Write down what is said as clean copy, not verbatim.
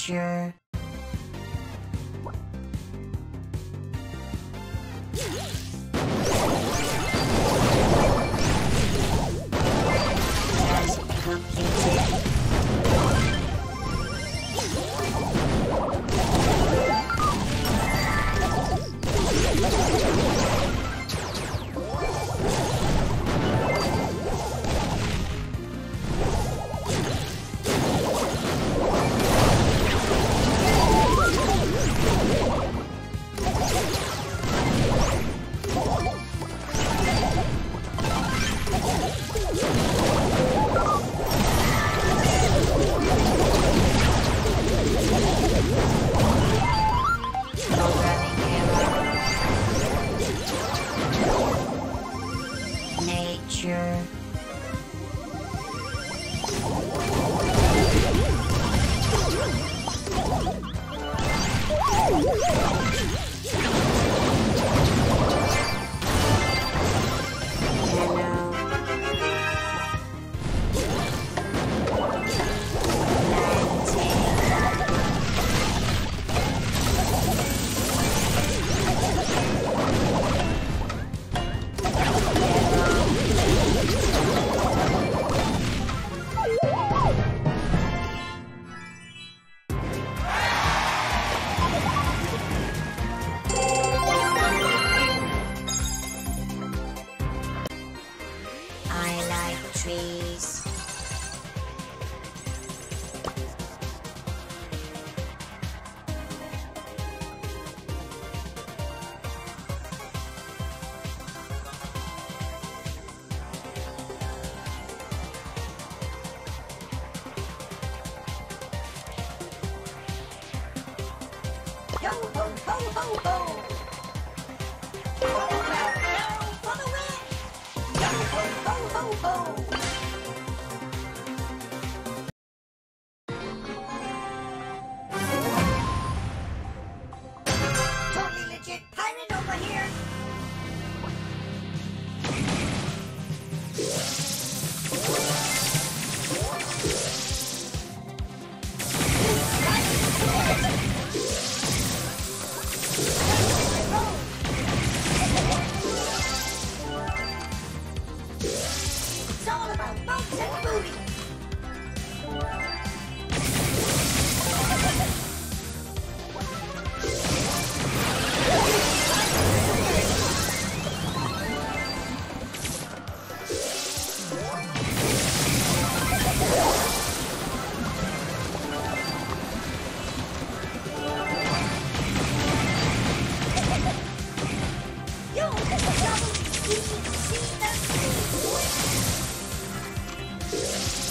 picture. Yeah.